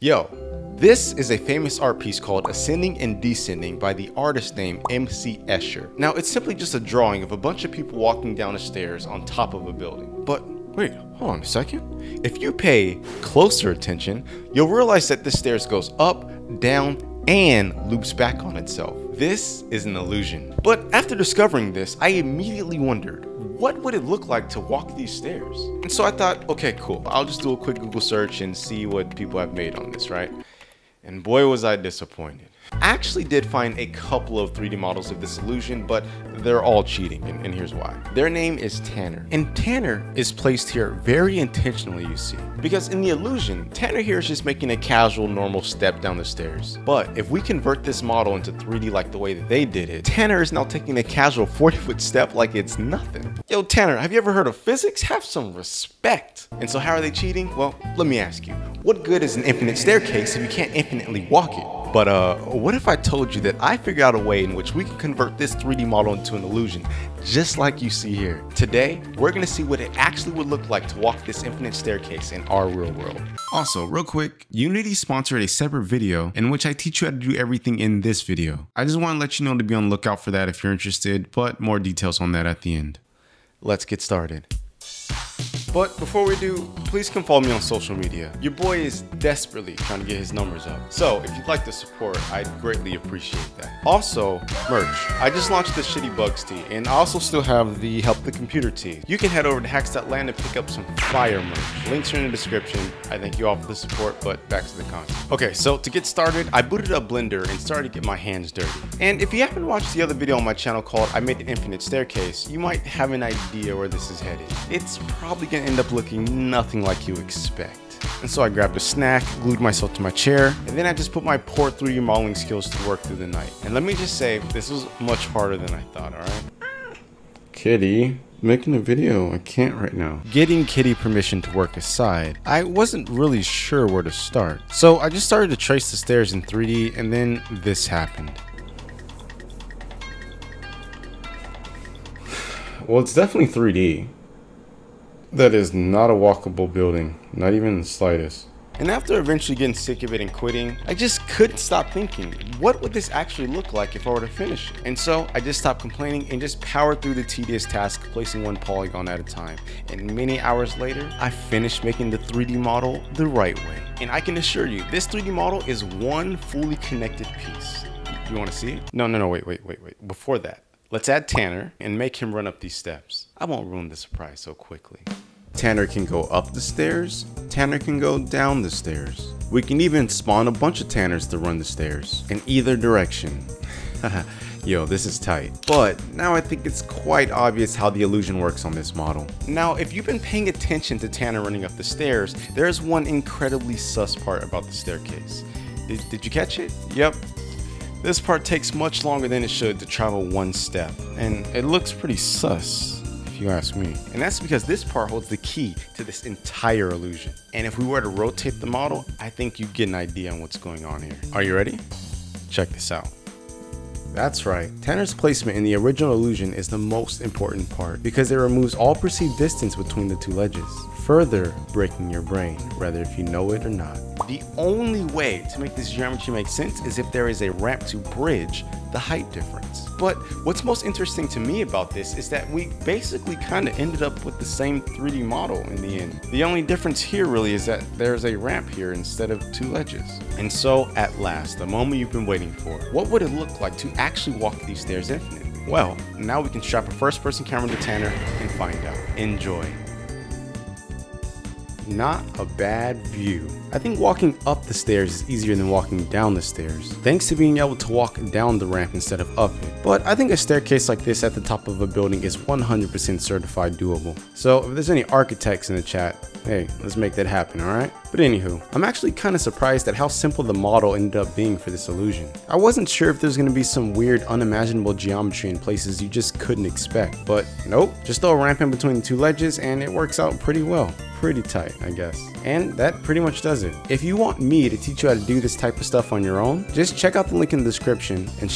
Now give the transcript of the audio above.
Yo, this is a famous art piece called Ascending and Descending by the artist named MC Escher. Now, it's simply just a drawing of a bunch of people walking down the stairs on top of a building. But wait, hold on a second. If you pay closer attention, you'll realize that the stairs goes up, down, and loops back on itself. This is an illusion. But after discovering this, I immediately wondered, what would it look like to walk these stairs? And so I thought, okay, cool. I'll just do a quick Google search and see what people have made on this, right? And boy, was I disappointed. I actually did find a couple of 3D models of this illusion, but they're all cheating, and here's why. Their name is Tanner, and Tanner is placed here very intentionally, you see, because in the illusion, Tanner here is just making a casual, normal step down the stairs. But if we convert this model into 3D like the way that they did it, Tanner is now taking a casual 40-foot step like it's nothing. Yo, Tanner, have you ever heard of physics? Have some respect. And so how are they cheating? Well, let me ask you, what good is an infinite staircase if you can't infinitely walk it? But what if I told you that I figured out a way in which we can convert this 3D model into an illusion, just like you see here. Today, we're gonna see what it actually would look like to walk this infinite staircase in our real world. Also, real quick, Unity sponsored a separate video in which I teach you how to do everything in this video. I just wanna let you know to be on the lookout for that if you're interested, but more details on that at the end. Let's get started. But before we do, please come follow me on social media. Your boy is desperately trying to get his numbers up. So if you'd like to support, I'd greatly appreciate that. Also, merch. I just launched the Shitty Bugs tee, and I also still have the Help the Computer tee. You can head over to hacks.land and pick up some fire merch. Links are in the description. I thank you all for the support, but back to the content. Okay, so to get started, I booted up Blender and started to get my hands dirty. And if you haven't watched the other video on my channel called I Made an Infinite Staircase, you might have an idea where this is headed. It's probably gonna end up looking nothing like you expect. And so I grabbed a snack, glued myself to my chair, and then I just put my poor 3D modeling skills to work through the night. And let me just say, this was much harder than I thought, alright? Kitty, making a video, I can't right now. Getting Kitty permission to work aside, I wasn't really sure where to start. So I just started to trace the stairs in 3D, and then this happened. Well, it's definitely 3D. That is not a walkable building, not even the slightest. And after eventually getting sick of it and quitting, I just couldn't stop thinking, what would this actually look like if I were to finish it? And so I just stopped complaining and just powered through the tedious task, placing one polygon at a time. And many hours later, I finished making the 3D model the right way. And I can assure you, this 3D model is one fully connected piece. You wanna see it? No, wait. Before that, let's add Tanner and make him run up these steps. I won't ruin the surprise so quickly. Tanner can go up the stairs. Tanner can go down the stairs. We can even spawn a bunch of Tanners to run the stairs in either direction. Yo, this is tight. But now I think it's quite obvious how the illusion works on this model. Now, if you've been paying attention to Tanner running up the stairs, there's one incredibly sus part about the staircase. Did you catch it? Yep. This part takes much longer than it should to travel one step, and it looks pretty sus, if you ask me. And that's because this part holds the key to this entire illusion. And if we were to rotate the model, I think you get an idea on what's going on here. Are you ready? Check this out. That's right, Tanner's placement in the original illusion is the most important part because it removes all perceived distance between the two ledges, further breaking your brain, whether if you know it or not. The only way to make this geometry make sense is if there is a ramp to bridge the height difference. But what's most interesting to me about this is that we basically kind of ended up with the same 3D model in the end. The only difference here really is that there's a ramp here instead of two ledges. And so at last, the moment you've been waiting for, what would it look like to actually walk these stairs infinitely? Well, now we can strap a first-person camera to Tanner and find out. Enjoy. Not a bad view. I think walking up the stairs is easier than walking down the stairs, thanks to being able to walk down the ramp instead of up it. But I think a staircase like this at the top of a building is 100% certified doable. So if there's any architects in the chat, hey, let's make that happen, alright? But anywho, I'm actually kind of surprised at how simple the model ended up being for this illusion. I wasn't sure if there's going to be some weird, unimaginable geometry in places you just couldn't expect, but nope, just throw a ramp in between the two ledges and it works out pretty well. Pretty tight, I guess. And that pretty much does it. If you want me to teach you how to do this type of stuff on your own, just check out the link in the description and